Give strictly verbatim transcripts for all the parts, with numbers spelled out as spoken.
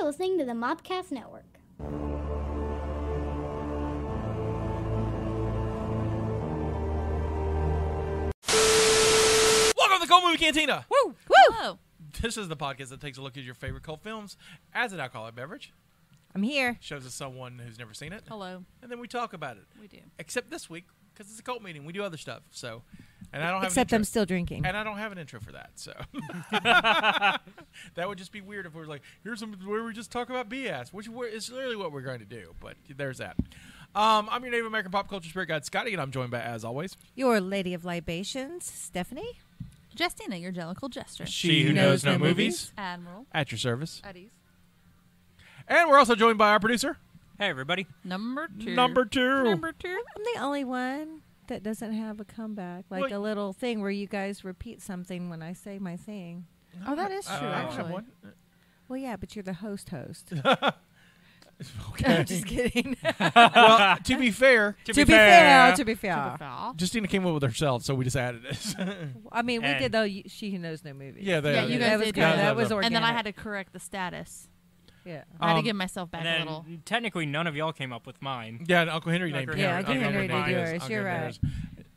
You're listening to the Mopcast Network. Welcome to the Cult Movie Cantina. Woo! Woo! Hello. This is the podcast that takes a look at your favorite cult films as an alcoholic beverage. I'm here. Shows us someone who's never seen it. Hello. And then we talk about it. We do. Except this week, because it's a cult meeting. We do other stuff. So, and I don't have. Except an intro. I'm still drinking. And I don't have an intro for that. So that would just be weird if we were like, here's some where we just talk about B S, which is literally what we're going to do. But there's that. Um, I'm your Native American pop culture spirit guide, Scotty, and I'm joined by, as always, your Lady of Libations, Stephanie. Justina, your Jellicle Jester. She who knows, knows no movies. movies. Admiral. At your service. At ease. And we're also joined by our producer. Hey, everybody. Number two. Number two. Number two. I'm the only one that doesn't have a comeback. Like what? A little thing where you guys repeat something when I say my thing. No, oh, that is true, uh, actually. One. Well, yeah, but you're the host host. Okay. I'm just kidding. Well, to be fair. To, to be, be fair, fair. To be fair. To be fair. Justina came up with herself, so we just added this. I mean, we and did, though, you, She Who Knows No Movies. Yeah, they, yeah you guys that did. Was kind of, that was organic. And then I had to correct the status. Yeah, I um, had to give myself back a little. Technically, none of y'all came up with mine. Yeah, and Uncle Henry named yours. Yeah, Uncle Henry named yours. You're right.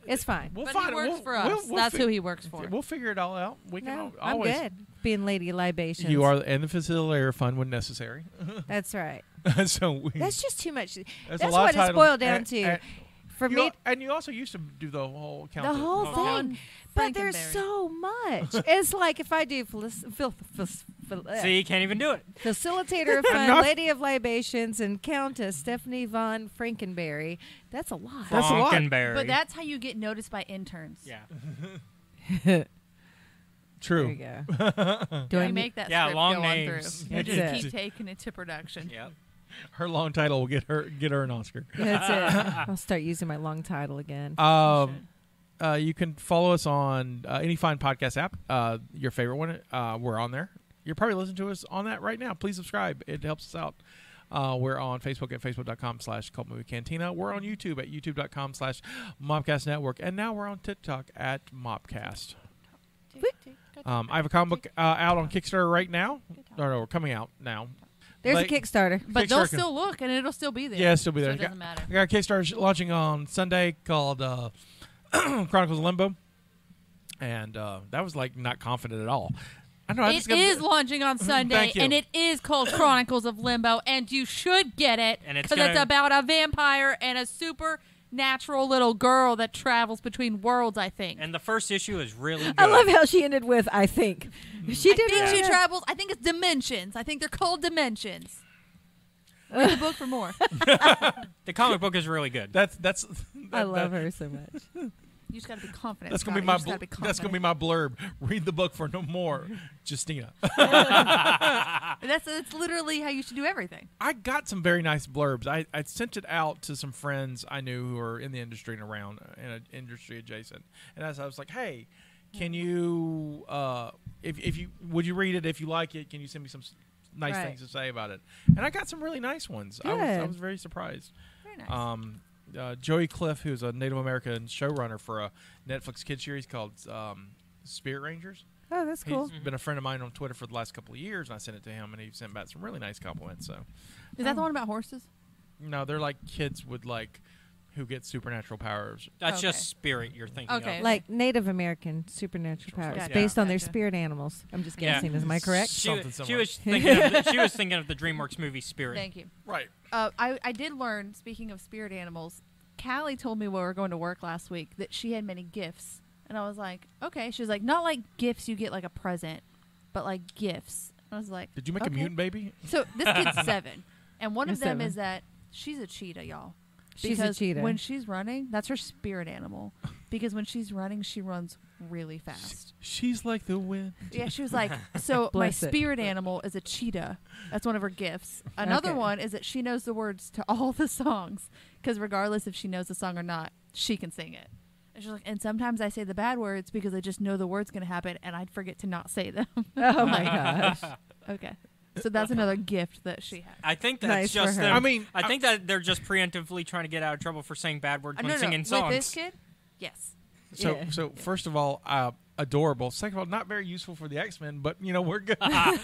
It's fine. We'll but find he works we'll, for us. We'll, we'll That's who he works for. We'll figure it all out. We no, can always I'm good. Being Lady Libations. You are, and the Facilitator Fund when necessary. That's right. so we, That's just too much. That's, that's what it's boiled down and, to. And for me, and you also used to do the whole council. The whole thing. thing. But there's so much. It's like if I do. See, you can't even do it. Facilitator of Fun, Lady of Libations, and Countess Stephanie Von Frankenberry. That's a lot. That's a lot. But that's how you get noticed by interns. Yeah. True. There you go. Do I make that yeah, script long go names. On through? You just it. Keep taking it to production. Yep. Her long title will get her get her an Oscar. That's it. I'll start using my long title again. Um. Uh, you can follow us on uh, any fine podcast app, uh, your favorite one. Uh, we're on there. You're probably listening to us on that right now. Please subscribe. It helps us out. Uh, we're on Facebook at facebook.com slash Cult Movie Cantina. We're on YouTube at youtube.com slash Mopcast Network. And now we're on TikTok at Mopcast. Um, I have a comic book uh, out on Kickstarter right now. No, no, we're coming out now. There's like, a Kickstarter. But Kickstarter they'll still look, and it'll still be there. Yeah, it'll still be there. So it doesn't matter. I got a Kickstarter launching on Sunday called... Uh, Chronicles of Limbo, and uh, that was like not confident at all. I know it is launching on Sunday, and it is called Chronicles of Limbo, and you should get it because it's, it's about a vampire and a supernatural little girl that travels between worlds. I think. And the first issue is really good. I love how she ended with "I think." She did. I think yeah. she travels. I think it's dimensions. I think they're called dimensions. Read the book for more. The comic book is really good. That's that's. That, I love that. her so much. You just gotta be confident. That's gonna be my. Bl be that's gonna be my blurb. Read the book for no more, Justina. that's that's literally how you should do everything. I got some very nice blurbs. I I sent it out to some friends I knew who are in the industry and around and uh, industry adjacent. And as I was like, hey, can you uh if if you would you read it if you like it? Can you send me some? Nice right. things to say about it, and I got some really nice ones. I was, I was very surprised. Very nice. Um, uh, Joey Cliff, who's a Native American showrunner for a Netflix kids series called um, Spirit Rangers. Oh, that's cool. He's been a friend of mine on Twitter for the last couple of years, and I sent it to him, and he sent back some really nice compliments. So, is that um, the one about horses? No, they're like kids with like who get supernatural powers. That's okay. just spirit you're thinking okay. of. Like Native American supernatural powers gotcha. based yeah. on their gotcha. spirit animals. I'm just guessing. Yeah. Is my correct? She, she, was thinking of the, she was thinking of the DreamWorks movie Spirit. Thank you. Right. Uh, I, I did learn, speaking of spirit animals, Callie told me when we were going to work last week that she had many gifts. And I was like, okay. She was like, not like gifts you get like a present, but like gifts. And I was like, did you make okay. a mutant baby? So this kid's seven. And one you're of them seven. is that she's a cheetah, y'all. She's because a cheetah. When she's running, that's her spirit animal. Because when she's running, she runs really fast. She's like the wind. Yeah, she was like, so my spirit it. animal is a cheetah. That's one of her gifts. Another okay. one is that she knows the words to all the songs. Because regardless if she knows the song or not, she can sing it. And she's like, and sometimes I say the bad words because I just know the word's going to happen and I'd forget to not say them. Oh, my gosh. Okay. So that's another gift that she has. I think that's nice just. I mean, I, I think that they're just preemptively trying to get out of trouble for saying bad words uh, when no, no. singing songs. With this kid, yes. So, yeah. so yeah. first of all, uh, adorable. Second of all, not very useful for the X-Men, but you know, we're good. I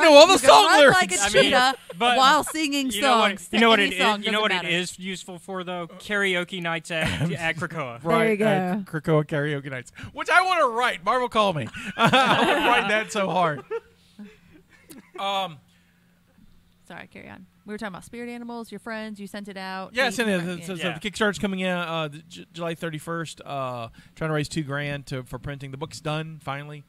know all the song lyrics. Like a cheetah mean, while singing you songs. Know what, you, know what song is, you know what matter. It is useful for though? Oh. Karaoke nights at, at Krakoa. Right, at Krakoa karaoke nights, which I want to write. Marvel, call me. I want to write that so hard. Um. Sorry, carry on. We were talking about spirit animals, your friends, you sent it out. Yeah, I sent it. Right. So, so yeah. The Kickstarter's coming in uh, J July thirty-first. Uh, trying to raise two grand to, for printing. The book's done, finally.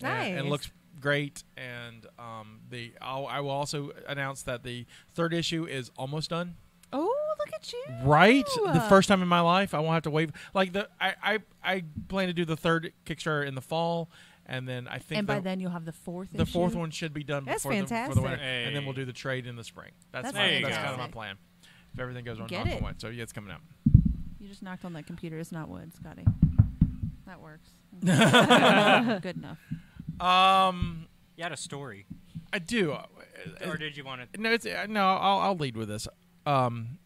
Nice. And, and looks great. And um, the I'll, I will also announce that the third issue is almost done. Oh, look at you. Right? The first time in my life, I won't have to wait. Like the, I, I, I plan to do the third Kickstarter in the fall. And then I think, and by the, then you'll have the fourth. The issue? fourth one should be done that's before fantastic. The, for the winter, hey. And then we'll do the trade in the spring. That's that's, my, that's kind of my plan. If everything goes wrong, knock on wood. So yeah, it's coming out. You just knocked on that computer. It's not wood, Scotty. That works. Good enough. Um, you had a story. I do. Uh, or did you want to? No, it's uh, no. I'll I'll lead with this. Um,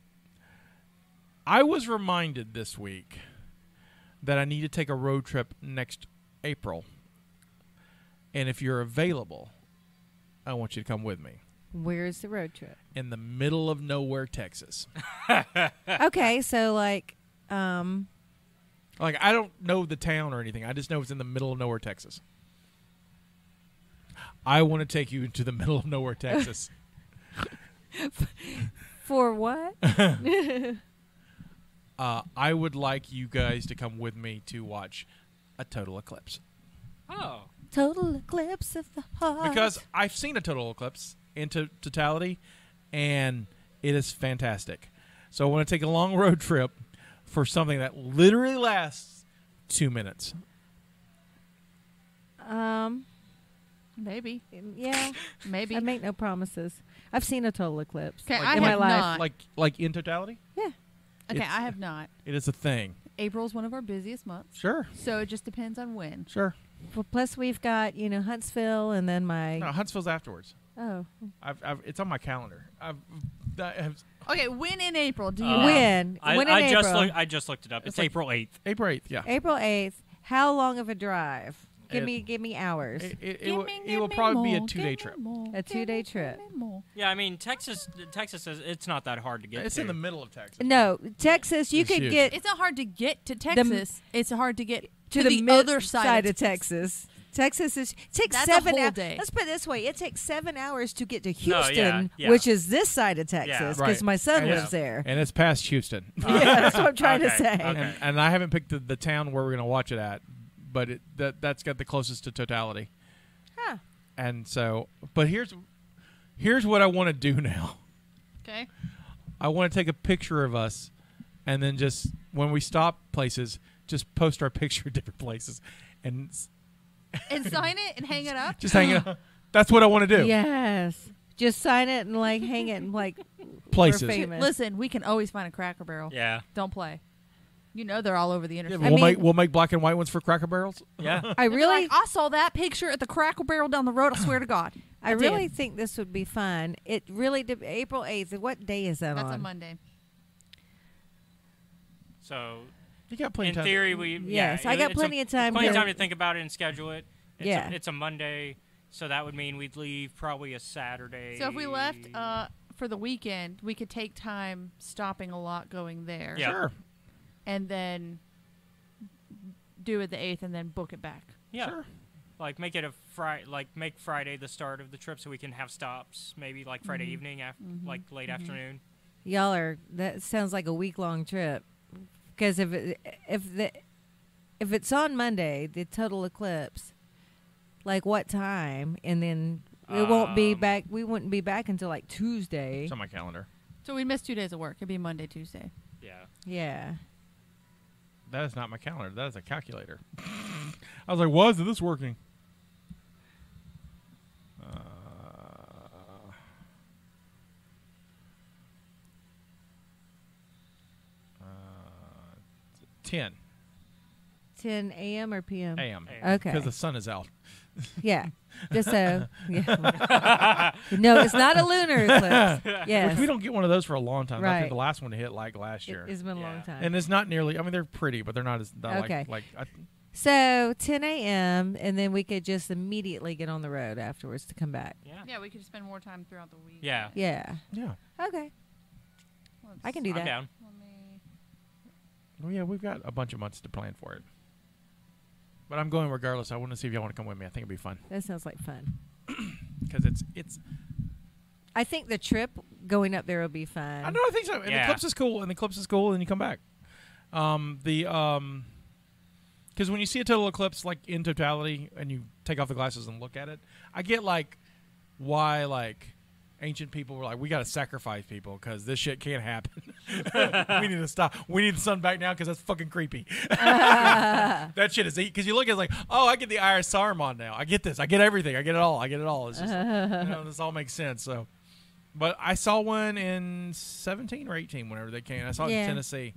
I was reminded this week that I need to take a road trip next April. And if you're available, I want you to come with me. Where's the road trip? In the middle of nowhere, Texas. Okay, so like... Um, like, I don't know the town or anything. I just know it's in the middle of nowhere, Texas. I want to take you to the middle of nowhere, Texas. For what? uh, I would like you guys to come with me to watch A Total Eclipse. Oh, Total Eclipse of the Heart. Because I've seen A Total Eclipse in totality, and it is fantastic. So I want to take a long road trip for something that literally lasts two minutes. Um, maybe, yeah, maybe. I make no promises. I've seen A Total Eclipse like I in have my not. life, like like in totality. Yeah. Okay, it's, I have not. It is a thing. April's one of our busiest months. Sure. So it just depends on when. Sure. Well, plus we've got, you know, Huntsville and then my... No, Huntsville's afterwards. Oh. I've, I've, it's on my calendar. I've, I've okay, when in April do you... Uh, when? I, when in I April? Just look, I just looked it up. It's, it's like April eighth. April eighth, yeah. April eighth. How long of a drive? Give it, me give me hours. It, it, it, will, me, it will probably more, be a two-day trip. More, a two-day trip. Yeah, I mean, Texas, Texas is, it's not that hard to get It's to. in the middle of Texas. No, Texas, you it's could huge. get... It's not hard to get to Texas. The, it's hard to get... To, to the, the other side, side of Texas. Texas, Texas is takes That's seven hours. Let's put it this way: it takes seven hours to get to Houston, no, yeah, yeah. which is this side of Texas, because yeah, right. my son yeah. lives there, and it's past Houston. Yeah, that's what I'm trying okay, to say. Okay. And, and I haven't picked the, the town where we're going to watch it at, but it, that that's got the closest to totality. Huh. And so, but here's here's what I want to do now. Okay. I want to take a picture of us, and then just when we stop places. Just post our picture at different places, and and sign it and hang it up. Just hang it up. That's what I want to do. Yes, just sign it and like hang it and like places. Listen, we can always find a Cracker Barrel. Yeah, don't play. You know they're all over the internet. Yeah, we'll mean, make we'll make black and white ones for Cracker Barrels. Yeah, I really like, I saw that picture at the Cracker Barrel down the road. I swear to God, I, I really think this would be fun. It really did. April eighth. What day is that That's on? That's a Monday. So. You got plenty in time. theory, we yes, yeah, I got plenty a, of time. Plenty of time to think about it and schedule it. It's yeah, a, it's a Monday, so that would mean we'd leave probably a Saturday. So if we left uh, for the weekend, we could take time stopping a lot going there. Yeah. Sure, and then do it the eighth, and then book it back. Yeah, sure. Like make it a Friday, like make Friday the start of the trip, so we can have stops maybe like Friday mm-hmm. evening, after mm-hmm. like late mm-hmm. afternoon. Y'all are that sounds like a week long trip. Because if it, if the if it's on Monday, the total eclipse, like what time, and then it um, won't be back. We wouldn't be back until like Tuesday. It's on my calendar. So we missed two days of work. It'd be Monday, Tuesday. Yeah. Yeah. That is not my calendar. That is a calculator. I was like, "Why is this working?" Uh, ten. ten a m or p m? A M Okay. Because the sun is out. Yeah. Just so. Yeah. No, it's not a lunar eclipse. Yes. Which we don't get one of those for a long time. Right. I think the last one hit like last year. It, it's been yeah. a long time. And it's not nearly, I mean, they're pretty, but they're not as, not okay. like, like I, So ten a.m. and then we could just immediately get on the road afterwards to come back. Yeah, yeah, we could spend more time throughout the week. Yeah, yeah, yeah. Okay, let's I can do I'm that. Down. Let me well, yeah, we've got a bunch of months to plan for it, but I'm going regardless. I want to see if y'all want to come with me. I think it'd be fun. That sounds like fun. Because it's it's. I think the trip going up there will be fun. I know. I think so. And yeah. the clips is cool. And the clips is cool. And you come back. Um, the um. Because when you see a total eclipse, like, in totality, and you take off the glasses and look at it, I get, like, why, like, ancient people were like, we got to sacrifice people because this shit can't happen. We need to stop. We need the sun back now because that's fucking creepy. Uh. That shit is – because you look at it like, oh, I get the Iris Saruman now. I get this. I get everything. I get it all. I get it all. It's just, uh. you know, this all makes sense. So, but I saw one in seventeen or eighteen whenever they came. I saw yeah. it in Tennessee.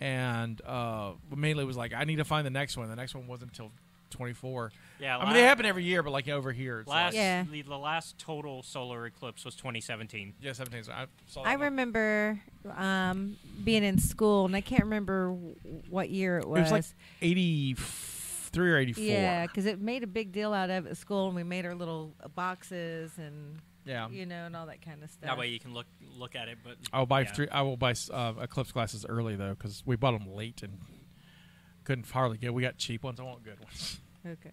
And uh, mainly it was like, I need to find the next one. The next one wasn't until twenty-four. Yeah, I mean, they happen every year, but like over here. It's last, like yeah. the, the last total solar eclipse was twenty seventeen. Yeah, seventeen. So I, saw I remember um, being in school, and I can't remember w what year it was. It was like eighty-three or eighty-four. Yeah, because it made a big deal out of it at school, and we made our little boxes and... Yeah, you know, and all that kind of stuff. That way you can look look at it. But I'll buy yeah. three. I will buy uh, eclipse glasses early though, because we bought them late and couldn't hardly get. We got cheap ones. I want good ones. Okay.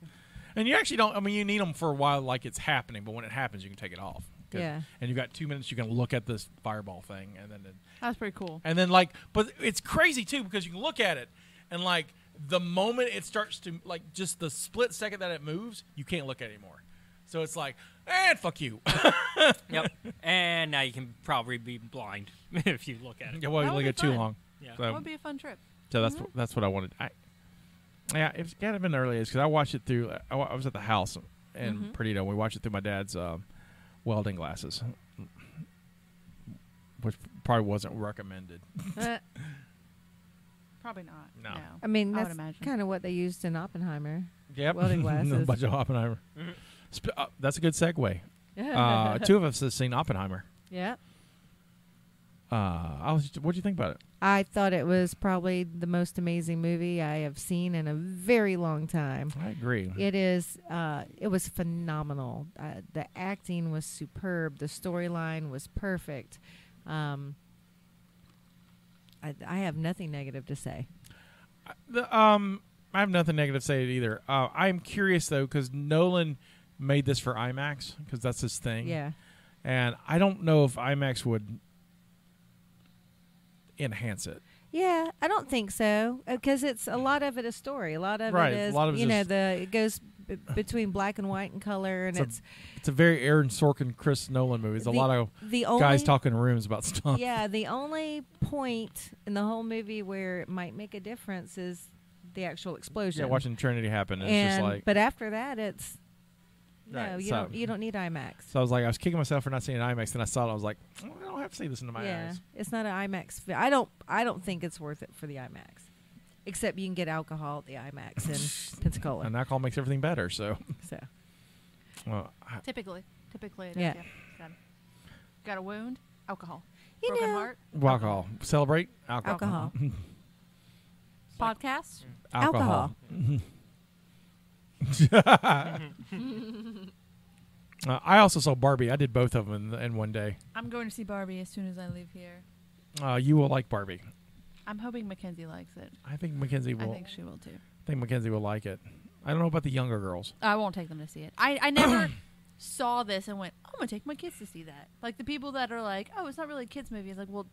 And you actually don't. I mean, you need them for a while, like it's happening. But when it happens, you can take it off. Yeah. And you've got two minutes. You can look at this fireball thing, and then it, that's pretty cool. And then like, but it's crazy too because you can look at it, and like the moment it starts to like just the split second that it moves, you can't look at it anymore. So it's like, and fuck you. Yep. And now you can probably be blind if you look at it. Yeah, well, you look at it too long. Yeah. So that would be a fun trip. So that's mm-hmm. what, that's what I wanted. I, yeah, it's gotta have been early because I watched it through. I, I was at the house in mm-hmm. Perdido. We watched it through my dad's um, welding glasses, which probably wasn't recommended. uh, probably not. No. no. I mean, that's kind of what they used in Oppenheimer. Yep. Welding glasses. A bunch of Oppenheimer. Mm-hmm. Sp uh, that's a good segue. uh, two of us have seen Oppenheimer. Yeah. Uh, I was. What do you think about it? I thought it was probably the most amazing movie I have seen in a very long time. I agree. It is. Uh, it was phenomenal. Uh, the acting was superb. The storyline was perfect. Um, I, I have nothing negative to say. Uh, the, um, I have nothing negative to say either. Uh, I'm curious though, because Nolan made this for IMAX because that's his thing. Yeah. And I don't know if IMAX would enhance it. Yeah, I don't think so because it's a lot of it a story. A lot of right. it is, a lot of you know, the it goes b between black and white and color, and it's it's a, it's a very Aaron Sorkin, Chris Nolan movie. It's the, a lot of the guys talking in rooms about stuff. Yeah, the only point in the whole movie where it might make a difference is the actual explosion. Yeah, watching Trinity happen. And and, it's just like, but after that, it's no, right, you so don't. You don't need IMAX. So I was like, I was kicking myself for not seeing an IMAX. Then I saw it. I was like, oh, I don't have to see this into my yeah, eyes. It's not an IMAX. I don't. I don't think it's worth it for the IMAX. Except you can get alcohol at the IMAX in Pensacola, and alcohol makes everything better. So, so well, I, typically, typically, it yeah. Is, yeah. Got a wound, alcohol. You Broken know, heart, well, alcohol. Celebrate alcohol. Alcohol. Podcast, alcohol. alcohol. uh, I also saw Barbie. I did both of them in, in one day. I'm going to see Barbie as soon as I leave here. Uh, you will like Barbie. I'm hoping Mackenzie likes it. I think Mackenzie will. I think she will too. I think Mackenzie will like it. I don't know about the younger girls. I won't take them to see it. I, I never saw this and went, I'm going to take my kids to see that. Like the people that are like, oh, it's not really a kids movie. It's like, well,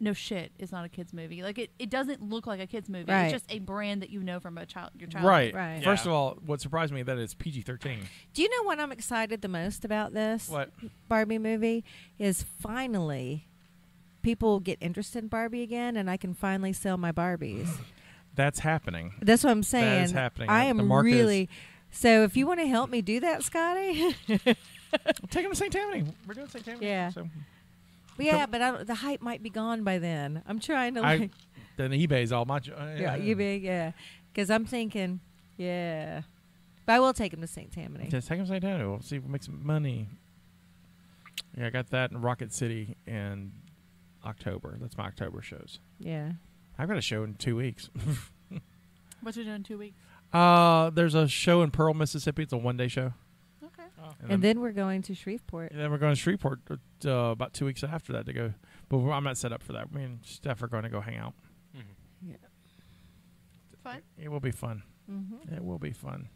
no shit, it's not a kids movie. Like it, it doesn't look like a kids movie. Right. It's just a brand that you know from a child, your child. Right. right. Yeah. First of all, what surprised me that it's P G thirteen. Do you know what I'm excited the most about this what? Barbie movie is finally people get interested in Barbie again, and I can finally sell my Barbies. That's happening. That's what I'm saying. That is happening. I am really. So if you want to help me do that, Scotty, we'll take them to Saint Tammany. We're doing Saint Tammany. Yeah. So. Yeah, but I don't, the hype might be gone by then. I'm trying to like. I, then eBay's all my. Jo uh, yeah, yeah, eBay, yeah. Because I'm thinking, yeah. But I will take him to Saint Tammany. Just take him to Saint Tammany. We'll see if we make some money. Yeah, I got that in Rocket City in October. That's my October shows. Yeah. I've got a show in two weeks. What's your doing in two weeks? Uh, there's a show in Pearl, Mississippi. It's a one-day show. Okay. Oh. And, and then, then we're going to Shreveport. And then we're going to Shreveport uh, about two weeks after that to go. But I'm not set up for that. Me and Steph are going to go hang out. Mm-hmm. Yeah. Fun. It, it will be fun. Mm-hmm. It will be fun.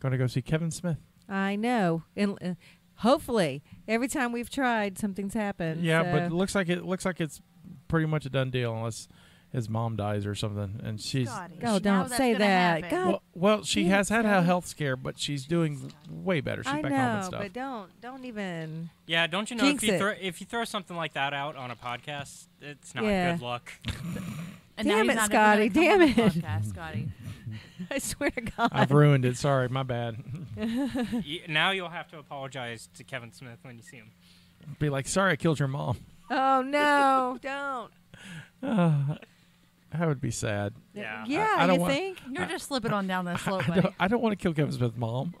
Going to go see Kevin Smith. I know. And uh, hopefully, every time we've tried, something's happened. Yeah, so. But it looks like it looks like it's pretty much a done deal, unless his mom dies or something, and she's. Oh, don't say that. God. Well, well, she yes, has had God. a health scare, but she's doing way better. She's I back know, home and stuff. But don't, don't even. Yeah, don't you know if you throw if you throw something like that out on a podcast, it's not yeah. good luck. And damn it, Scotty! Damn it, podcast, Scotty! I swear to God, I've ruined it. Sorry, my bad. you, now you'll have to apologize to Kevin Smith when you see him. Be like, sorry, I killed your mom. Oh no! Don't. Uh, that would be sad. Yeah, yeah. I, I don't you think you're I, just slipping on down that slope? I, I, don't, I don't want to kill Kevin Smith's mom.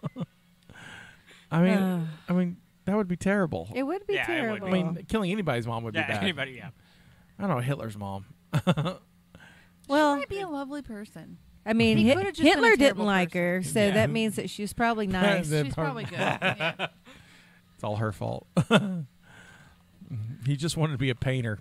I mean, uh, I mean that would be terrible. It would be yeah, terrible. Would be. I mean, killing anybody's mom would yeah, be bad. Anybody, yeah. I don't know Hitler's mom. Well, she might be a lovely person. I mean, Hit Hitler, Hitler didn't like person. her, so yeah. that means that she's probably nice. She's probably good. Yeah. It's all her fault. He just wanted to be a painter.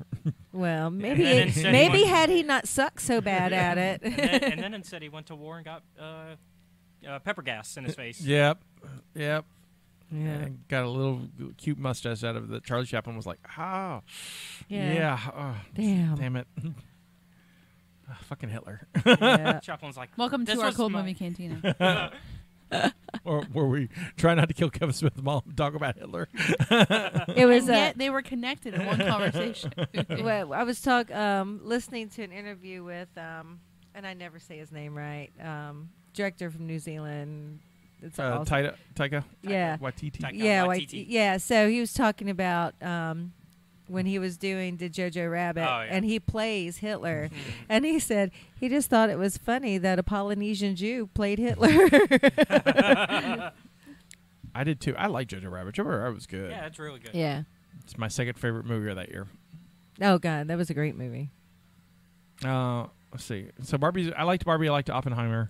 Well, maybe it, maybe he had he not sucked so bad at it. and, then, and then instead he went to war and got uh, uh, pepper gas in his face. Yep, yep. Yeah, and got a little cute mustache out of it. Charlie Chaplin was like, ah, oh, yeah, yeah oh, damn, damn it. Oh, fucking Hitler. Yeah. Chaplin's like, welcome to our Cult Movie Cantina. Or were we trying not to kill Kevin Smith's mom and talk about Hitler? It was. And uh, yet they were connected in one conversation. Well, I was talk, um, listening to an interview with, um, and I never say his name right, um, director from New Zealand. It's uh, Taika. Taika. Yeah. Waititi. Taika yeah. Waititi. Yeah. So he was talking about. Um, when he was doing the Jojo Rabbit, oh, yeah. and he plays Hitler. And he said he just thought it was funny that a Polynesian Jew played Hitler. I did, too. I like Jojo Rabbit. Jojo Rabbit was good. Yeah, it's really good. Yeah. It's my second favorite movie of that year. Oh, God. That was a great movie. Uh, let's see. So Barbie's, I liked Barbie. I liked Oppenheimer.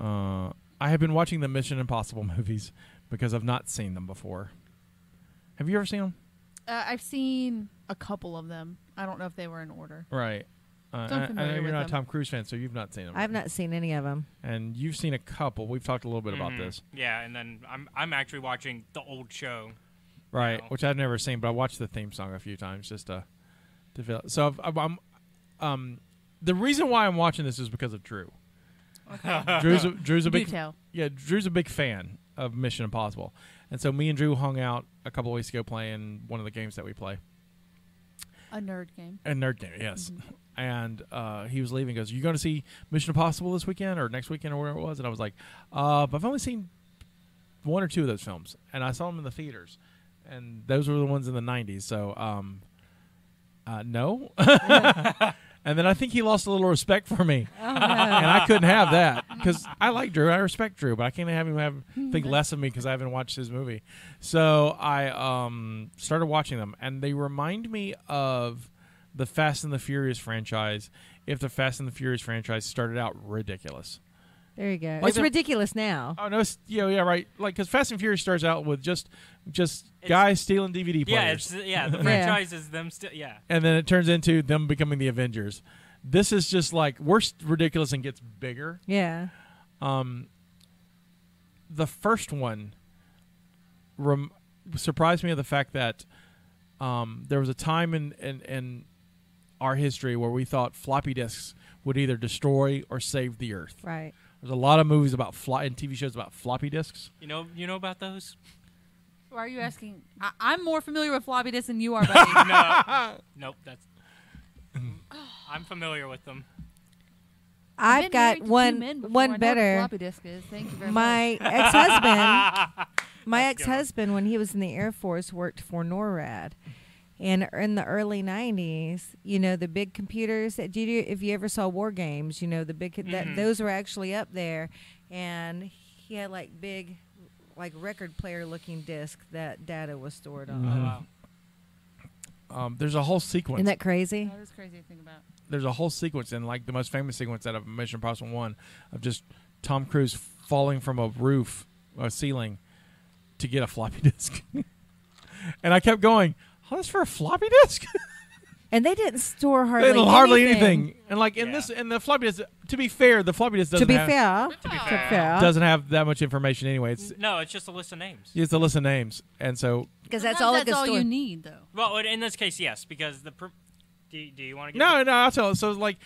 Uh, I have been watching the Mission Impossible movies because I've not seen them before. Have you ever seen them? Uh, I've seen a couple of them. I don't know if they were in order. Right. Uh, so I, I know you're not them. a Tom Cruise fan, so you've not seen them. I've not seen any of them. And you've seen a couple. We've talked a little bit mm-hmm. about this. Yeah, and then I'm I'm actually watching the old show. Right, you know. Which I've never seen, but I watched the theme song a few times just to develop. So I've, I'm, um, the reason why I'm watching this is because of Drew. Okay. Drew's a, Drew's a big yeah. Drew's a big fan of Mission Impossible. And so me and Drew hung out a couple of weeks ago playing one of the games that we play. A nerd game. A nerd game, yes. Mm-hmm. And uh, he was leaving and goes, are you going to see Mission Impossible this weekend or next weekend or whatever it was? And I was like, uh, but I've only seen one or two of those films. And I saw them in the theaters. And those were the ones in the nineties. So, um, uh, no. Yeah. And then I think he lost a little respect for me. Oh, no. And I couldn't have that. Because I like Drew. I respect Drew. But I can't have him have think less of me because I haven't watched his movie. So I um, started watching them. And they remind me of the Fast and the Furious franchise. If the Fast and the Furious franchise started out ridiculous. There you go. Like it's the, ridiculous now. Oh, no. Yeah, yeah, right. Like, because Fast and Furious starts out with just just it's, guys stealing D V D players. Yeah, it's, yeah the franchise is them still, yeah. And then it turns into them becoming the Avengers. This is just, like, worse ridiculous and gets bigger. Yeah. Um, the first one rem surprised me of the fact that um, there was a time in, in, in our history where we thought floppy disks would either destroy or save the Earth. Right. There's a lot of movies about fly and T V shows about floppy disks. You know, you know about those. Why are you asking? I I'm more familiar with floppy disks than you are, buddy. No, nope. That's I'm familiar with them. I've, I've got one, one better. Floppy disk is. Thank you very my much. ex-husband, my ex-husband, when he was in the Air Force, worked for NORAD. And in the early nineties, you know, the big computers, that did you, if you ever saw War Games, you know, the big, mm-hmm. that, those were actually up there. And he had like big, like record player looking disc that data was stored on. Mm-hmm. Wow. Um, there's a whole sequence. Isn't that crazy? That is crazy to think about. There's a whole sequence, and like the most famous sequence out of Mission Impossible one, of just Tom Cruise falling from a roof, a ceiling, to get a floppy disk. And I kept going, oh, that's for a floppy disk? And they didn't store hardly anything. They didn't hardly anything. anything. And like in yeah. this, and the floppy disk, to be fair, the floppy disk doesn't, to be have, fair, to be fair. fair. doesn't have that much information anyway. It's, no, it's just a list of names. It's a list of names. And so... Because that's all, that's all you need, though. Well, in this case, yes, because the... Pr- Do, do you want to get... No, it? no, I'll tell you. So, like,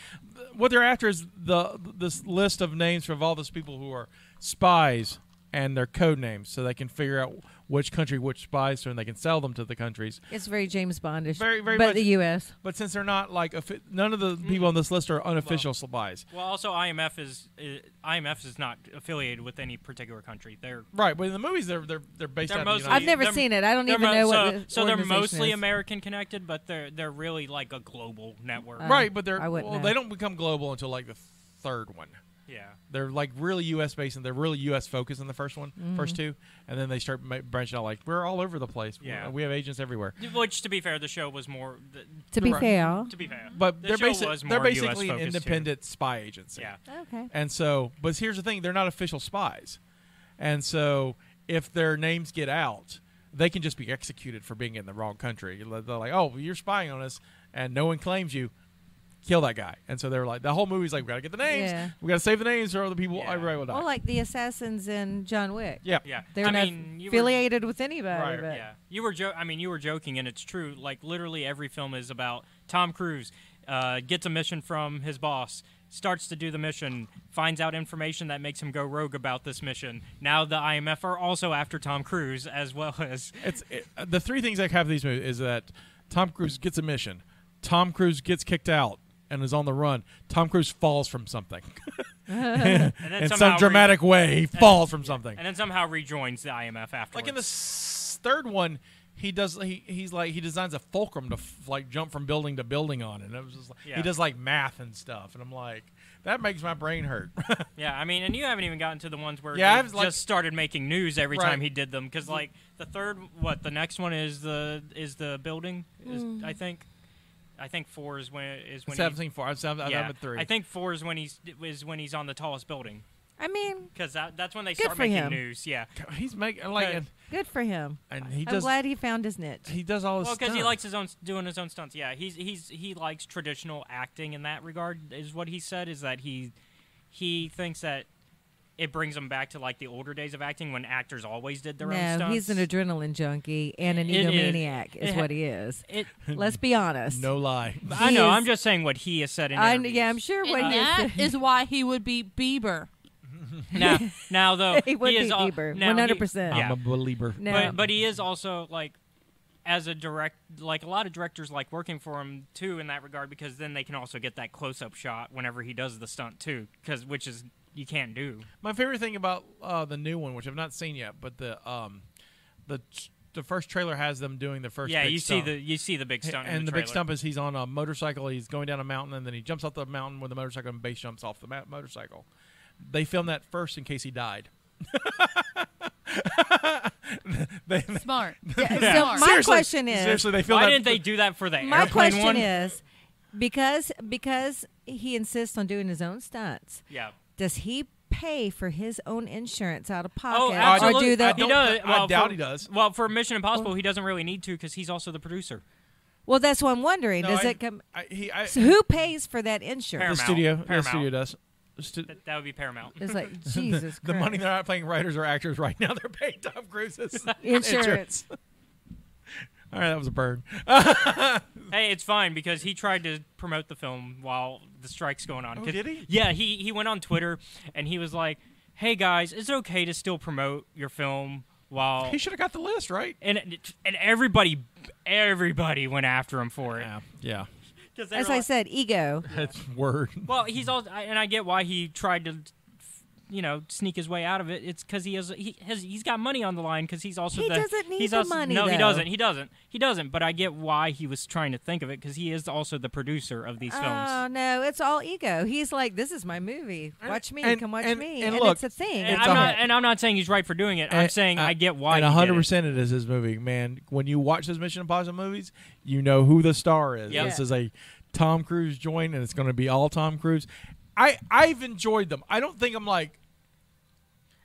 what they're after is the this list of names from all those people who are spies and their code names, so they can figure out which country which spies are, and they can sell them to the countries. It's very James Bondish, very, very but much, the U S But since they're not, like, none of the people mm. on this list are unofficial well, spies. Well, also, I M F is uh, I M F is not affiliated with any particular country. They're Right, but in the movies, they're they're, they're based they're out of the United States. I've never they're, seen it. I don't even mo- know what so, the So they're mostly is. American-connected, but they're they're really, like, a global network. Uh, right, but they're well, they don't become global until, like, the third one. Yeah, they're like really U S based, and they're really U S focused in the first one, mm-hmm. first two, and then they start ma- branching out. Like we're all over the place. Yeah, we have agents everywhere. Which, to be fair, the show was more. Th- to be right. fair, to be fair, but the they're, basi- they're basically an independent too. spy agency. Yeah. Okay. And so, but here's the thing: they're not official spies, and so if their names get out, they can just be executed for being in the wrong country. They're like, "Oh, you're spying on us, and no one claims you." Kill that guy. And so they were like, the whole movie's like, we got to get the names. Yeah. We got to save the names or other people. Yeah. Everybody will die. Well, like the assassins in John Wick. Yeah. yeah. They're I not mean, affiliated were, with anybody. Right. But. Yeah. You were jo- I mean, you were joking, and it's true. Like, literally every film is about Tom Cruise uh, gets a mission from his boss, starts to do the mission, finds out information that makes him go rogue about this mission. Now the I M F are also after Tom Cruise, as well as... It's it, the three things that have these movies is that Tom Cruise gets a mission, Tom Cruise gets kicked out, and is on the run. Tom Cruise falls from something. and then in some dramatic re- way, he falls from something. And then somehow rejoins the I M F afterwards. Like in the s- third one, he does. He he's like he designs a fulcrum to f- like jump from building to building on, and it was just like, yeah. he does like math and stuff. And I'm like, that makes my brain hurt. yeah, I mean, and you haven't even gotten to the ones where yeah, he just like, started making news every right. time he did them, because like the third, what the next one is the is the building, is, mm. I think. I think four is when is when. I've seen four. I've seen yeah. three. I think four is when he's is when he's on the tallest building. I mean, because that, that's when they start making him. news. Yeah, he's making like good, good for him. And he I'm does, glad he found his niche. He does all his well because he likes his own doing his own stunts. Yeah, he's he's he likes traditional acting in that regard. Is what he said is that he he thinks that it brings him back to like the older days of acting when actors always did their no, own stunts. No, he's an adrenaline junkie and an it egomaniac is, is what he is. It, Let's be honest. No lie. He I know. Is, I'm just saying what he has said in interviews. Yeah, I'm sure what and he that is, is why he would be Bieber. now, now though, he would he is be all, Bieber. one hundred percent. He, yeah. I'm a believer. No. But, but he is also like, as a direct, like a lot of directors like working for him too in that regard, because then they can also get that close-up shot whenever he does the stunt too, because which is. You can't do. My favorite thing about uh, the new one, which I've not seen yet, but the um, the t- the first trailer has them doing the first. Yeah, big you stump. see the you see the big stunt, and in the, the big stump is he's on a motorcycle. He's going down a mountain, and then he jumps off the mountain with a motorcycle, and base jumps off the ma- motorcycle. They filmed that first in case he died. they, Smart. yeah, yeah. So my seriously, question is, seriously, they filmed why that didn't th- they do that for the? My airplane question one? is because because he insists on doing his own stunts. Yeah. Does he pay for his own insurance out of pocket? Oh, absolutely. Or do that? He does. Well, I doubt for, he does. Well, for Mission Impossible, well, he doesn't really need to because he's also the producer. Well, that's what I'm wondering. No, does I, it come? I, he, I, so who pays for that insurance? Paramount. The studio. Paramount. The studio does. Stu- that, that would be Paramount. It's like Jesus. the, the money they're not paying writers or actors right now. They're paying Tom Cruise's insurance. insurance. All right, that was a burn. Hey, it's fine because he tried to promote the film while the strike's going on. Oh, did he? Yeah, he, he went on Twitter and he was like, hey, guys, it's okay to still promote your film while... He should have got the list, right? And and everybody everybody went after him for it. Yeah. yeah. As like, I said, ego. That's yeah. word. Well, he's all... And I get why he tried to... You know, sneak his way out of it. It's because he has he has he's got money on the line because he's also he the, doesn't need he's the also, money. No, though. he doesn't. He doesn't. He doesn't. But I get why he was trying to think of it because he is also the producer of these films. Oh no, it's all ego. He's like, this is my movie. Watch me, and, come watch and, me, and, and, and look, it's a thing. And, it's I'm not, and I'm not saying he's right for doing it. I'm and, saying uh, I get why. And one hundred percent it is his movie, man. When you watch those Mission Impossible movies, you know who the star is. Yep. This is a Tom Cruise joint, and it's going to be all Tom Cruise. I I've enjoyed them. I don't think I'm like.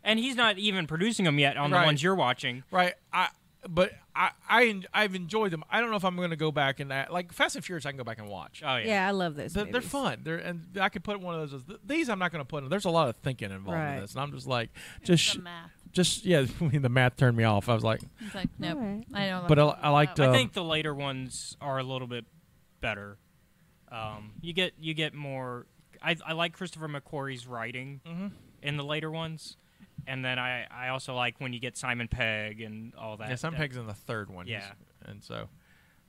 And he's not even producing them yet on right. the ones you're watching. Right. I, but I, I, I've enjoyed them. I don't know if I'm going to go back and that. Like, Fast and Furious, I can go back and watch. Oh, yeah. Yeah, I love those the, They're fun. They're, and I could put one of those. These I'm not going to put in. There's a lot of thinking involved right. in this. And I'm just like, just. The math. Just, yeah, the math turned me off. I was like. It's like, nope. Right. I don't like But I, I liked. Uh, I think the later ones are a little bit better. Um, you get you get more. I, I like Christopher McQuarrie's writing mm-hmm. in the later ones. And then I, I also like when you get Simon Pegg and all that. Yeah, Simon Pegg's in the third one. Yeah. And so,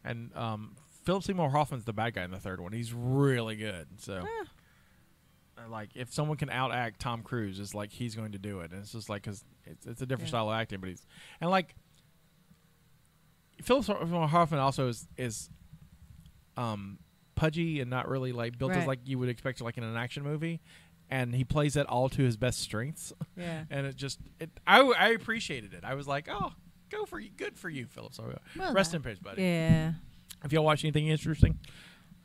and um, Philip Seymour Hoffman's the bad guy in the third one. He's really good. So, yeah. Like, if someone can out-act Tom Cruise, it's like he's going to do it. And it's just like, because it's, it's a different yeah. style of acting. But he's, and like, Philip Seymour Hoffman also is, is um, pudgy and not really like built right. as like you would expect like in an action movie. And he plays that all to his best strengths. Yeah. And it just, it, I, I appreciated it. I was like, oh, go for you. Good for you, Philip. So, well, rest in peace, buddy. Yeah. Have y'all watched anything interesting?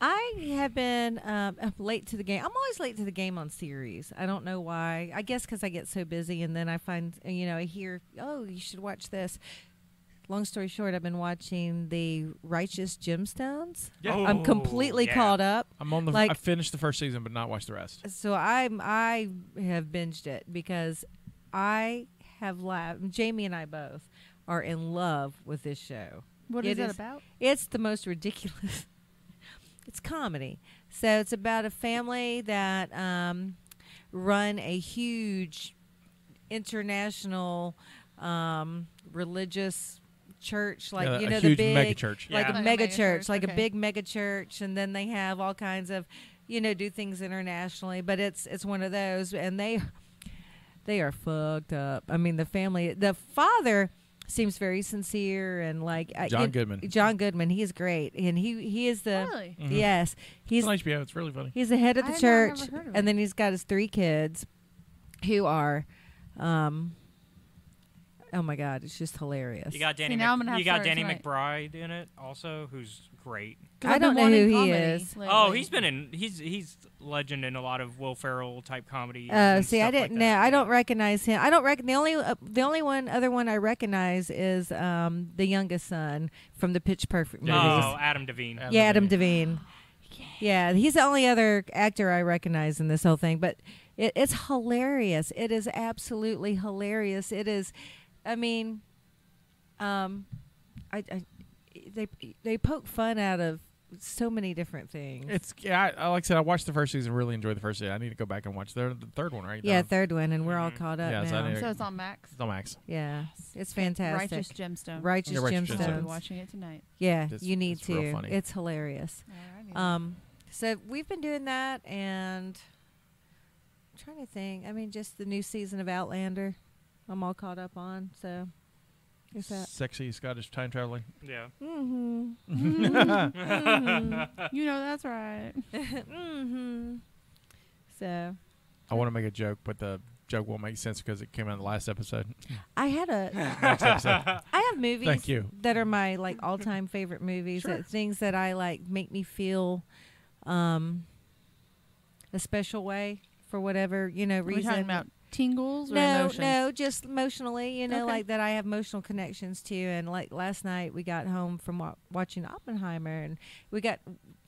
I have been um, late to the game. I'm always late to the game on series. I don't know why. I guess because I get so busy and then I find, you know, I hear, oh, you should watch this. Long story short, I've been watching The Righteous Gemstones. Yeah. Oh, I'm completely yeah. caught up. I'm on the. Like, I finished the first season, but not watched the rest. So I'm. I have binged it because I have laughed. Jamie and I both are in love with this show. What it is it about? It's the most ridiculous. It's comedy. So it's about a family that um, run a huge international um, religious. Church, like yeah, you know, the big mega church, like yeah. a mega church, like okay. a big mega church, and then they have all kinds of, you know, do things internationally. But it's it's one of those, and they they are fucked up. I mean, the family, the father seems very sincere and like John uh, Goodman. John Goodman, he's great, and he he is the really? mm-hmm. yes, he's it's, H B O, it's really funny. He's the head of the I church, know, of and then he's got his three kids, who are. Um, Oh, my God. It's just hilarious. You got Danny, See, Mc you got Danny McBride in it also, who's great. I don't know who he is. Lately. Oh, he's been in... He's he's legend in a lot of Will Ferrell-type comedy. Uh, see, I didn't like know. I don't recognize him. I don't rec the only uh, the only one other one I recognize is um, the youngest son from the Pitch Perfect movies. Oh, Adam Devine. Adam yeah, Adam Devine. Devine. Yeah. yeah, he's the only other actor I recognize in this whole thing. But it, it's hilarious. It is absolutely hilarious. It is... I mean, um, I, I they they poke fun out of so many different things. It's yeah, I, like I said, I watched the first season, really enjoyed the first season. I need to go back and watch the, the third one, right? Yeah, now. third one, and we're mm-hmm. all caught up. Yeah, now. So, so it's on Max. It's on Max. Yeah, yes. It's fantastic. Righteous Gemstones. Righteous, yeah, Righteous Gemstones. I'll be watching it tonight. Yeah, it's, you need it's to. Real funny. It's hilarious. Yeah, um, so we've been doing that, and I'm trying to think. I mean, just the new season of Outlander. I'm all caught up on, so. Is that sexy Scottish time traveling? Yeah. Mm-hmm. Mm-hmm. Mm-hmm. You know that's right. mm-hmm. So. I want to make a joke, but the joke won't make sense because it came out in the last episode. I had a. Next episode. I have movies. Thank you. That are my like all-time favorite movies. Sure. That things that I like make me feel, um, a special way for whatever you know reason. We're talking about tingles or no emotions? No, just emotionally, you know, okay. like that I have emotional connections to. And like last night we got home from wa watching Oppenheimer, and we got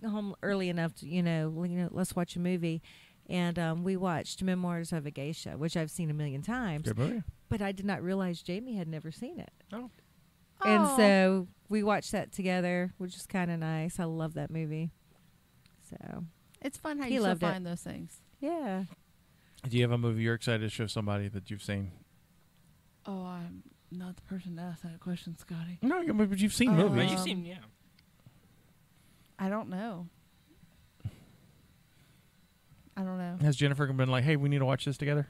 home early enough to, you know, you know let's watch a movie, and um, we watched Memoirs of a Geisha, which I've seen a million times. Good movie. But I did not realize Jamie had never seen it. Oh. And oh. so we watched that together, which is kind of nice. I love that movie. So it's fun how you still find it. those things. Yeah. Do you have a movie you're excited to show somebody that you've seen? Oh, I'm not the person to ask that question, Scotty. No, but you've seen um, movies. You've seen, yeah. I don't know. I don't know. Has Jennifer been like, hey, we need to watch this together?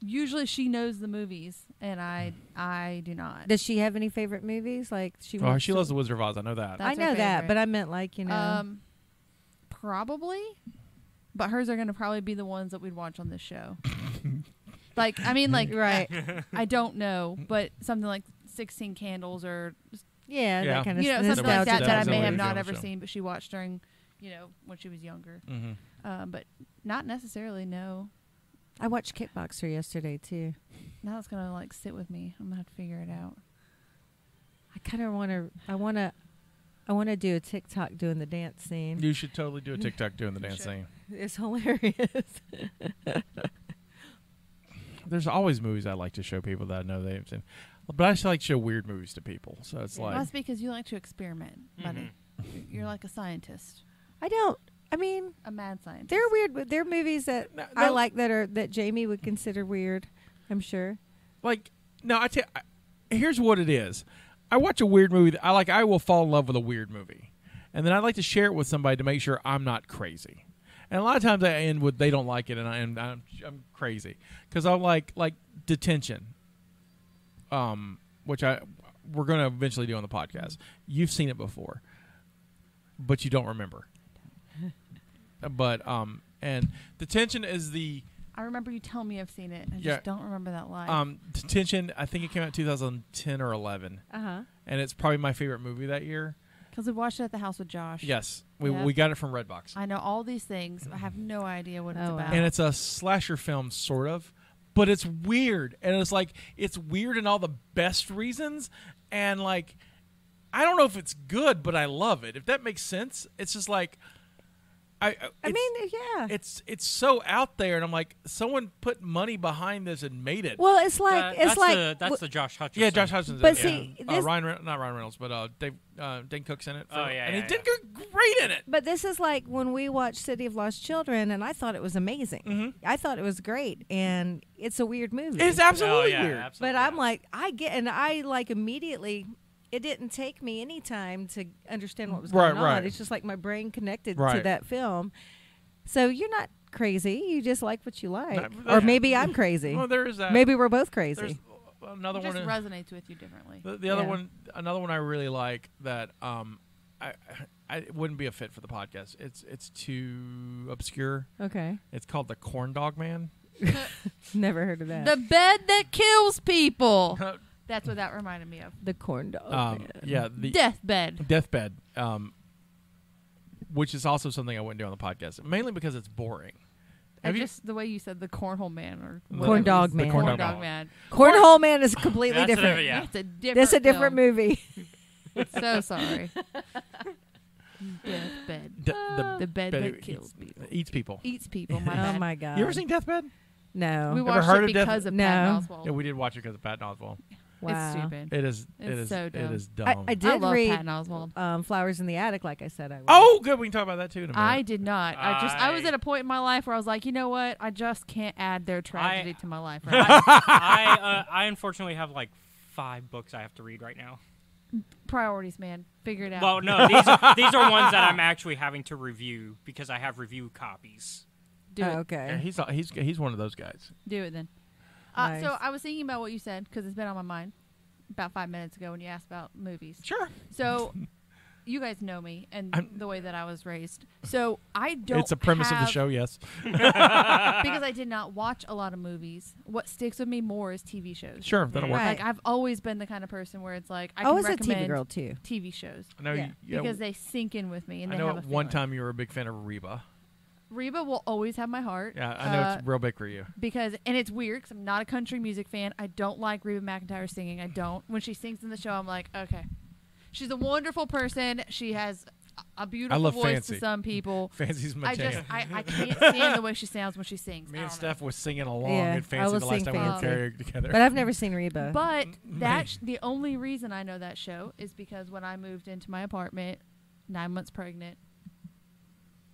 Usually she knows the movies, and I I do not. Does she have any favorite movies? Like she, oh, she loves The Wizard of Oz. I know that. That's I know that, but I meant like, you know. Um, probably. But hers are going to probably be the ones that we'd watch on this show. like, I mean, like, right. I don't know, but something like sixteen Candles or... Yeah, yeah. that kind of stuff. You know, something like that that, that I may have not ever show. seen, but she watched during, you know, when she was younger. Mm-hmm. um, but not necessarily, no. I watched Kickboxer yesterday too. Now it's gonna like sit with me. I'm gonna have to figure it out. I kind of want to. I want to. I want to do a TikTok doing the dance scene. You should totally do a TikTok doing the dance sure. scene. It's hilarious. There's always movies I like to show people that I know they haven't seen, but I just like to show weird movies to people. So it's yeah. like that's because you like to experiment, buddy. Mm-hmm. You're like a scientist. I don't. I mean, a mad scientist. They're weird. They're movies that no, no. I like that are that Jamie would consider weird. I'm sure. Like no, I tell. Here's what it is. I watch a weird movie. That I like. I will fall in love with a weird movie, and then I like to share it with somebody to make sure I'm not crazy. And a lot of times I end with they don't like it, and I am I'm, I'm crazy because I'm like like Detention, um, which I we're going to eventually do on the podcast. You've seen it before, but you don't remember. But um, and Detention is the. I remember you telling me I've seen it. I yeah. just don't remember that line. Um, Detention, I think it came out in two thousand ten or eleven. Uh-huh. And it's probably my favorite movie that year. Because we watched it at the house with Josh. Yes. We yep. we got it from Redbox. I know all these things. I have no idea what oh, it's about. And it's a slasher film, sort of. But it's weird. And it's like, it's weird in all the best reasons. And like, I don't know if it's good, but I love it. If that makes sense, it's just like... I, I mean, yeah. It's it's so out there, and I'm like, someone put money behind this and made it. Well, it's like uh, it's that's like the, that's the Josh Hutchinson. Yeah, Josh Hutchinson. But see, yeah. uh, Ryan Re not Ryan Reynolds, but uh, Dave, uh, Dan Cook's in it. For, oh yeah, and yeah, he yeah. did great in it. But this is like when we watched City of Lost Children, and I thought it was amazing. Mm-hmm. I thought it was great, and it's a weird movie. It's absolutely oh, yeah, weird. Absolutely, but yeah. I'm like, I get, and I like immediately. It didn't take me any time to understand what was right, going on. Right. It's just like my brain connected right. to that film. So you're not crazy. You just like what you like. Not, or maybe I'm crazy. Well, there is that. Maybe we're both crazy. There's another it one just resonates with you differently. The, the other yeah. one, another one I really like that um, I, I it wouldn't be a fit for the podcast. It's it's too obscure. Okay. It's called The Corn Dog Man. Never heard of that. The bed that kills people. That's what that reminded me of. The Corn Dog. Um, yeah. The Death Bed. Death Bed, um, which is also something I wouldn't do on the podcast, mainly because it's boring. Have and just the way you said the Cornhole Man or Corn Dog Man. Corn Dog, Dog Man. Cornhole Man is completely that's different. A, yeah. That's a different That's a different film. movie. So sorry. Death Bed. D the, the bed, bed that kills eats, people. Eats people. Eats people. My oh, my God. You ever seen Death Bed? No. We watched it because of, of Patton Oswalt. No. Yeah, we did watch it because of Patton Oswalt. Wow. It's stupid. It is. It's it is. So dumb. It is dumb. I, I did I love read Patton Oswalt. Um, Flowers in the Attic, like I said, I. Would. Oh, good. We can talk about that too. In a minute. I did not. I, I just. I was at a point in my life where I was like, you know what? I just can't add their tragedy I, to my life. Right? I I, uh, I unfortunately have like five books I have to read right now. Priorities, man. Figure it out. Well, no, these are, these are ones that I'm actually having to review because I have review copies. Do oh, it. Okay. Yeah, he's he's he's one of those guys. Do it then. Uh, nice. So I was thinking about what you said because it's been on my mind about five minutes ago when you asked about movies. Sure. So you guys know me and I'm, the way that I was raised. So I don't It's a premise have, of the show, yes. Because I did not watch a lot of movies. What sticks with me more is T V shows. Sure, that'll work. Right. Like, I've always been the kind of person where it's like, I, I can was recommend a T V girl too. T V shows. I know yeah. you, because they sink in with me. And I they know have at a one time you were a big fan of Reba. Reba will always have my heart. Yeah, I know uh, it's real big for you. Because, and it's weird because I'm not a country music fan. I don't like Reba McEntire singing. I don't. When she sings in the show, I'm like, okay. She's a wonderful person. She has a beautiful I love voice Fancy. to some people. Fancy's my I jam. Just, I, I can't stand the way she sounds when she sings. Me and Steph know. was singing along yeah, and Fancy the last time Fancy. we were carried together. But I've never seen Reba. But that's the only reason I know that show is because when I moved into my apartment, nine months pregnant,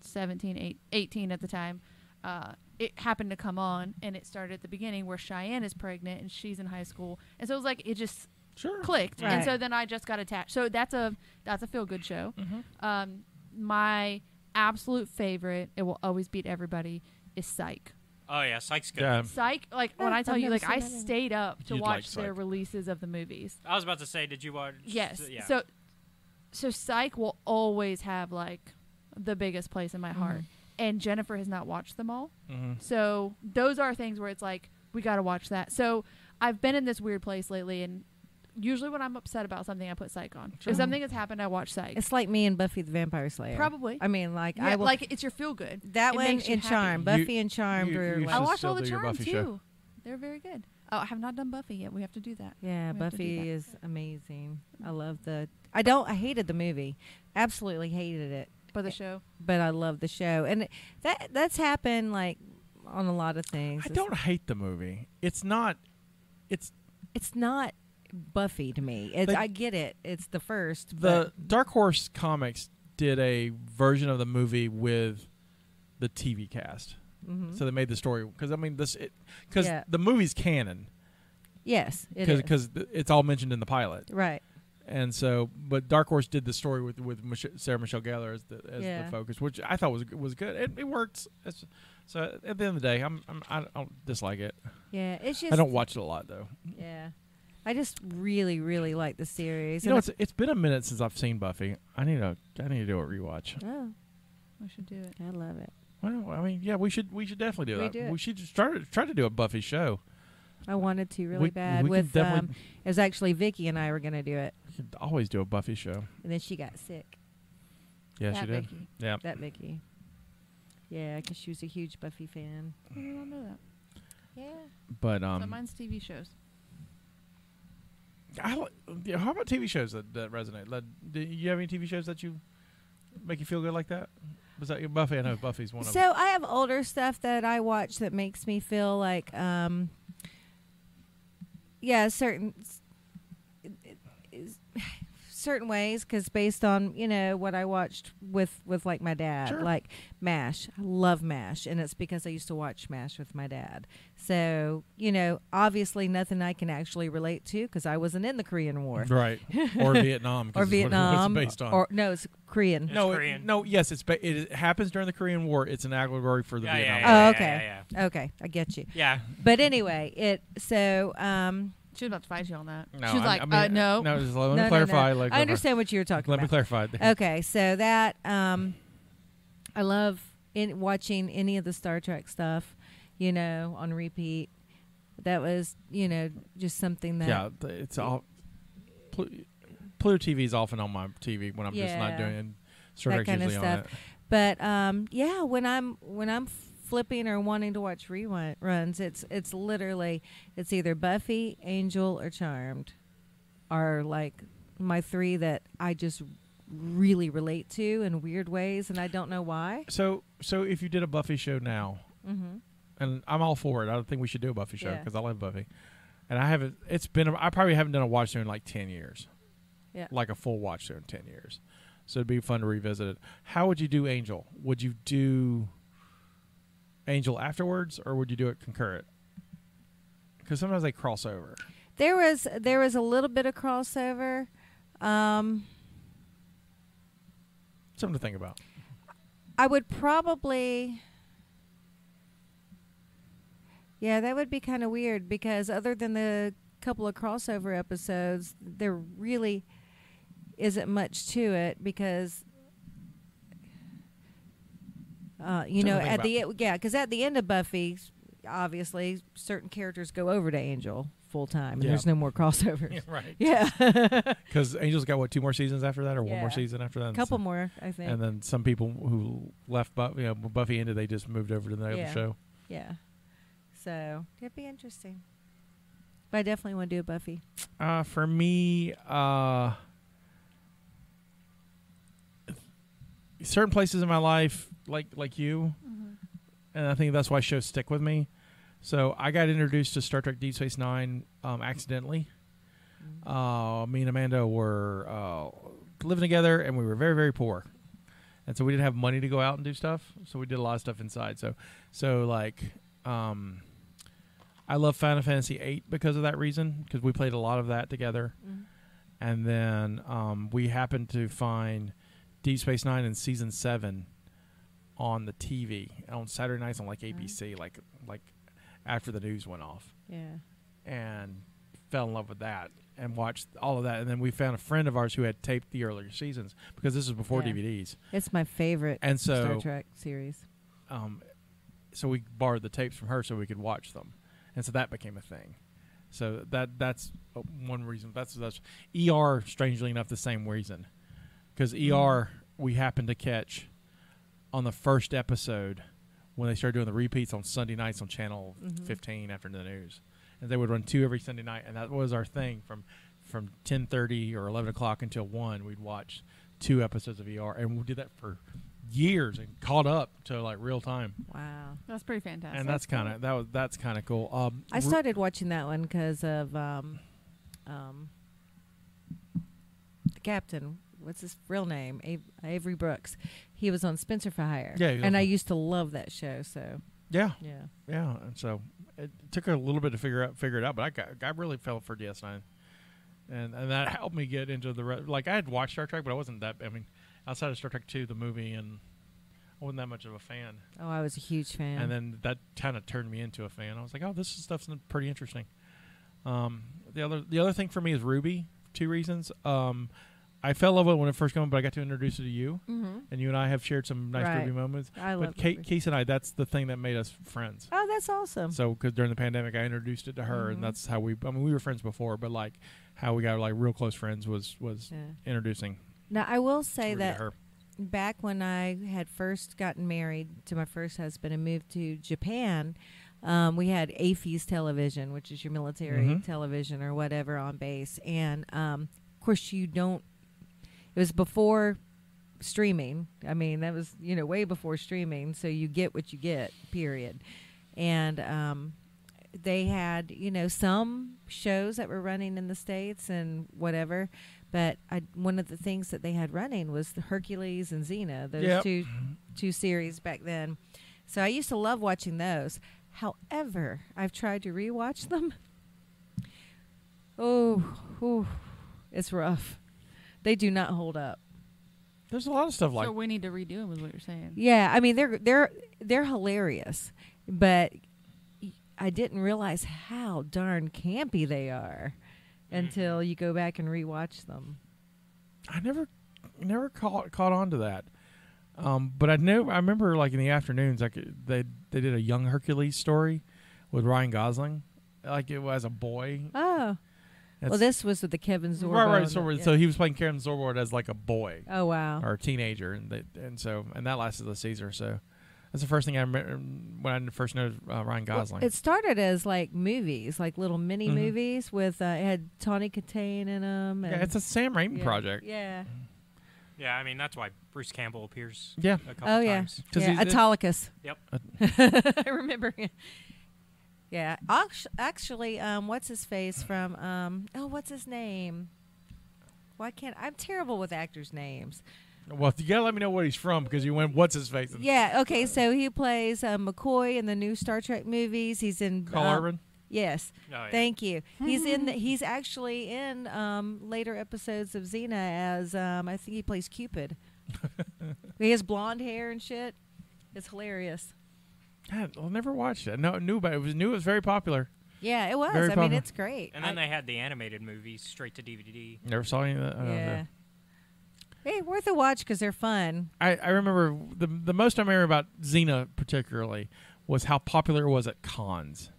seventeen, eight, eighteen at the time, uh, it happened to come on, and it started at the beginning where Cheyenne is pregnant and she's in high school, and so it was like it just sure. clicked, right. and so then I just got attached. So that's a that's a feel good show. Mm-hmm. Um, my absolute favorite, it will always beat everybody, is Psych. Oh yeah, Psych's good. Yeah. Psych, like yeah, when I tell I've you, like I anything. stayed up to You'd watch like their releases of the movies. I was about to say, did you watch? Yes. Uh, yeah. So, so Psych will always have like. the biggest place in my heart. Mm-hmm. And Jennifer has not watched them all. Mm-hmm. So those are things where it's like, we got to watch that. So I've been in this weird place lately and usually when I'm upset about something, I put Psych on. Sure. If something has happened, I watch Psych. It's like me and Buffy the Vampire Slayer. Probably. I mean, like yeah, I will, like it's your feel good. That one and Charm. Buffy you, and Charm. You, you, you I watch all the Charm too. Show. They're very good. Oh, I have not done Buffy yet. We have to do that. Yeah, we Buffy that. is amazing. I love the. I don't. I hated the movie. Absolutely hated it. But the show. But I love the show, and that that's happened like on a lot of things. I it's don't hate the movie. It's not. It's. It's not Buffy to me. It's, the, I get it. It's the first. The Dark Horse Comics did a version of the movie with the T V cast. Mm-hmm. So they made the story because I mean this because yeah. the movie's canon. Yes, it Cause, is because it's all mentioned in the pilot, right? And so, but Dark Horse did the story with with Mich Sarah Michelle Gellar as the as yeah. the focus, which I thought was was good. It, it worked. It's, so at the end of the day, I'm, I'm I don't dislike it. Yeah, it's just I don't watch it a lot though. Yeah, I just really really like the series. You know, it's it's been a minute since I've seen Buffy. I need a I need to do a rewatch. Oh, we should do it. I love it. Well, I mean, yeah, we should we should definitely do we that. Do we should try to try to do a Buffy show. I wanted to really we, bad. We with um, it was actually Vicky and I were going to do it. We could always do a Buffy show. And then she got sick. Yeah, that she did. Vicky. Yeah, that Vicky. Yeah, because she was a huge Buffy fan. I don't know that. Yeah. But um, so mine's T V shows. I how about T V shows that, that resonate? Like, do you have any T V shows that you make you feel good like that? Was that your Buffy? I know Buffy's one so of them. So I have older stuff that I watch that makes me feel like, um, yeah, certain certain ways because based on, you know, what I watched with, with like my dad, sure. like MASH. I love MASH, and it's because I used to watch MASH with my dad. So, you know, obviously nothing I can actually relate to because I wasn't in the Korean War. Right. Or Vietnam. Or Vietnam. It's based on. Or, no, it's Korean. It's no, Korean. It, no, yes, it's ba it happens during the Korean War. It's an allegory for the yeah, Vietnam War. Yeah, yeah, oh, okay. Yeah, yeah, yeah. Okay, I get you. Yeah. But anyway, it, so, um... she was about to fight you on that. No, she was I, like, I mean, uh, no. No, just let me no, clarify. No, no. Like, I understand what you were talking let about. Let me clarify. Okay, so that, um, I love in watching any of the Star Trek stuff, you know, on repeat. That was, you know, just something that. Yeah, it's all. Pl Pluto T V is often on my T V when I'm yeah, just not doing Star Trek usually on it. But, um, yeah, when I'm, when I'm. flipping or wanting to watch reruns, it's it's literally it's either Buffy, Angel, or Charmed are like my three that I just really relate to in weird ways, and I don't know why. So so if you did a Buffy show now, mm-hmm. and I'm all for it. I don't think we should do a Buffy show because yeah. I love Buffy, and I haven't. It's been a, I probably haven't done a watch through in like ten years, yeah, like a full watch through in ten years. So it'd be fun to revisit it. How would you do Angel? Would you do Angel afterwards, or would you do it concurrent? Because sometimes they cross over. There was there was a little bit of crossover. Um, Something to think about. I would probably, yeah, that would be kind of weird because other than the couple of crossover episodes, there really isn't much to it because. Uh, you know, at the it, yeah, because at the end of Buffy, obviously, certain characters go over to Angel full time, and yeah. there's no more crossovers. Yeah, right. Yeah. Because Angel's got, what, two more seasons after that, or yeah. one more season after that? A couple so, more, I think. And then some people who left Buffy, you know, when Buffy ended, they just moved over to the yeah. other show. Yeah. So, it'd be interesting. But I definitely want to do a Buffy. Uh, for me, uh, certain places in my life, like like you, mm-hmm. and I think that's why shows stick with me. So I got introduced to Star Trek Deep Space Nine um, accidentally. Mm-hmm. uh, me and Amanda were uh, living together, and we were very, very poor. And so we didn't have money to go out and do stuff, so we did a lot of stuff inside. So, so like, um, I love Final Fantasy eight because of that reason, because we played a lot of that together. Mm-hmm. And then um, we happened to find Deep Space Nine in Season seven on the T V on Saturday nights on like A B C, like like after the news went off. Yeah. And fell in love with that and watched all of that. And then we found a friend of ours who had taped the earlier seasons because this was before yeah. D V Ds. It's my favorite and so, Star Trek series. Um, so we borrowed the tapes from her so we could watch them. And so that became a thing. So that that's one reason. That's, that's E R, strangely enough, the same reason. Because E R, we happened to catch on the first episode when they started doing the repeats on Sunday nights on Channel mm-hmm. fifteen after the news. And they would run two every Sunday night, and that was our thing. From from ten thirty or eleven o'clock until one, we'd watch two episodes of E R. And we did that for years and caught up to, like, real time. Wow. That's pretty fantastic. And that's kind of that was that's kind of cool. Um, I started watching that one because of um, um, the captain. What's his real name? A- Avery Brooks. He was on Spencer for Hire. Yeah, and I used to love that show. So yeah, yeah, yeah. And so it took a little bit to figure out figure it out, but I got I really fell for D S nine, and and that helped me get into the re- like I had watched Star Trek, but I wasn't that. I mean, outside of Star Trek two, the movie, and I wasn't that much of a fan. Oh, I was a huge fan. And then that kind of turned me into a fan. I was like, oh, this stuff's pretty interesting. Um, the other the other thing for me is Ruby. Two reasons. Um, I fell in love with it when it first came out, but I got to introduce it to you. Mm-hmm. And you and I have shared some nice right. Ruby moments. I but love Kate, Keith and I, that's the thing that made us friends. Oh, that's awesome. So, because during the pandemic, I introduced it to her, mm-hmm. and that's how we, I mean, we were friends before, but like how we got like real close friends was, was yeah. introducing. Now, I will say Ruby that her. Back when I had first gotten married to my first husband and moved to Japan, um, we had A F E S television, which is your military mm-hmm. television or whatever on base. And, um, of course, you don't. It was before streaming. I mean, that was, you know, way before streaming. So you get what you get, period. And um, they had, you know, some shows that were running in the States and whatever. But I, one of the things that they had running was the Hercules and Xena, those yep. two two series back then. So I used to love watching those. However, I've tried to rewatch them. Oh, oh it's rough. They do not hold up. There's a lot of stuff like. So we need to redo them, is what you're saying. Yeah, I mean they're they're they're hilarious, but I didn't realize how darn campy they are until you go back and rewatch them. I never never caught caught on to that, um, but I know I remember like in the afternoons, like they they did a young Hercules story with Ryan Gosling, like it was a boy. Oh. That's well, this was with the Kevin Sorbo. Right, right. So, yeah. so he was playing Kevin Sorbo as like a boy. Oh, wow. Or a teenager. And they, and so and that lasted a season or so. That's the first thing I remember when I first noticed uh, Ryan Gosling. Well, it started as like movies, like little mini mm-hmm. movies with, uh, it had Tawny Katane in them. And yeah, it's a Sam Raimi yeah, project. Yeah. Yeah, I mean, that's why Bruce Campbell appears yeah. a couple oh, times. Oh, yeah. yeah. Autolycus. Yep. I remember him. Yeah, actually, um, what's his face from? Um, oh, what's his name? Why can't I'm terrible with actors' names? Well, you gotta let me know what he's from because you went. What's his face? Yeah. Okay, so he plays uh, McCoy in the new Star Trek movies. He's in. Carl uh, Urban. Yes. Oh, yeah. Thank you. Mm-hmm. He's in. The, he's actually in um, later episodes of Xena as um, I think he plays Cupid. He has blonde hair and shit. It's hilarious. God, I'll never watch it. No, knew about it. It was new. It was very popular. Yeah, it was. Very I popular. mean, it's great. And then I, they had the animated movies straight to D V D. Never saw any of that. I yeah. Don't know. Hey, worth a watch because they're fun. I, I remember the the most I remember about Xena particularly was how popular it was at cons.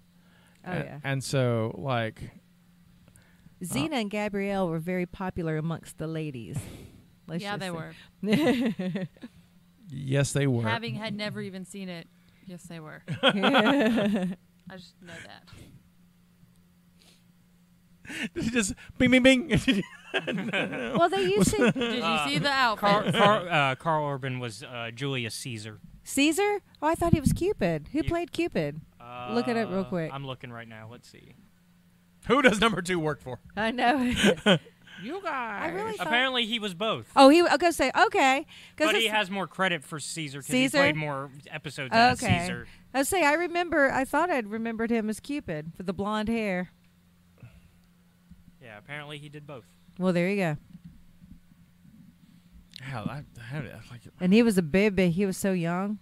Oh and, yeah. And so like. Xena uh, and Gabrielle were very popular amongst the ladies. Let's yeah, they say. were. Yes, they were. Having had never even seen it. Yes, they were. I just know that. Just bing, bing, bing. Well, they used to. Did you uh, see the outfit? Carl, Carl, uh, Carl Urban was uh, Julius Caesar. Caesar? Oh, I thought he was Cupid. Who you, played Cupid? Uh, Look it up real quick. I'm looking right now. Let's see. Who does number two work for? I know. You guys. I really Apparently, he was both. Oh, he. I was say okay, but he has more credit for Caesar because he played more episodes okay. as Caesar. I was say I remember. I thought I'd remembered him as Cupid for the blonde hair. Yeah, apparently he did both. Well, there you go. Hell, I, I like it. And he was a baby. He was so young.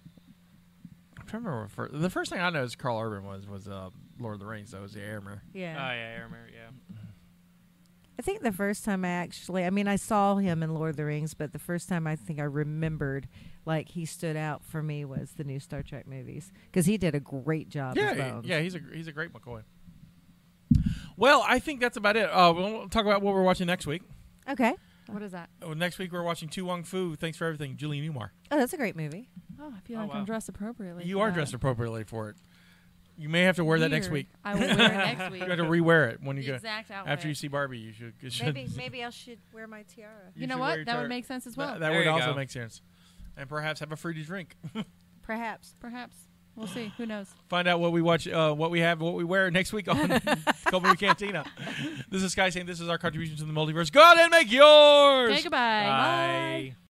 I'm trying to remember first, the first thing I noticed Carl Urban was was uh, Lord of the Rings. That was the Aramir. Yeah. Oh yeah, Aramir. Yeah. I think the first time I actually, I mean, I saw him in Lord of the Rings, but the first time I think I remembered, like, he stood out for me was the new Star Trek movies because he did a great job. Yeah, as Bones. yeah, he's a he's a great McCoy. Well, I think that's about it. Uh, we'll talk about what we're watching next week. Okay. What is that? Oh, next week we're watching Tu Wong Fu, Thanks for Everything, Julian Newmar. Oh, that's a great movie. Oh, I feel oh, like wow. I'm dressed appropriately. You for are that. dressed appropriately for it. You may have to wear Weird. that next week. I will wear it next week. You have to re-wear it when you the go. Exact outfit. After you see Barbie, you should. You should maybe maybe I should wear my tiara. You, you know what? That tiara. would make sense as well. That, that would also go. make sense. And perhaps have a fruity drink. Perhaps. Perhaps. We'll see. Who knows? Find out what we watch, uh, what we have, what we wear next week on Cult Movie Cantina. This is Sky saying this is our contribution to the multiverse. Go out and make yours. Okay, goodbye. Bye. Bye.